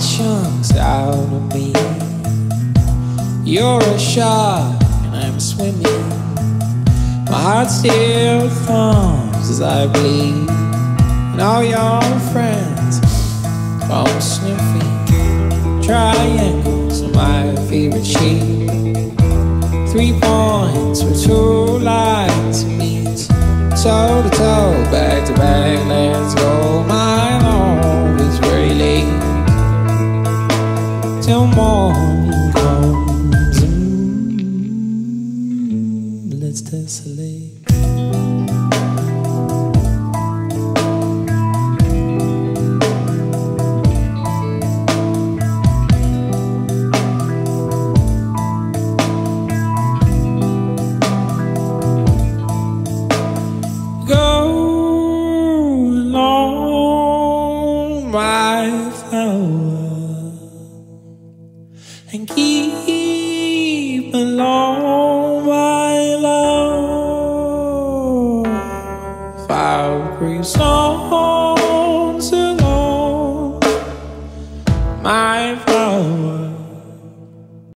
chunks out of me. You're a shark and I'm swimming. My heart still thumps as I bleed, and all your friends come sniffing triangles on my favorite sheet. 3 points were too light to meet. Toe to toe, back to back, let's go. My home is very late till morning comes. Let's tessellate. Go along, my flower.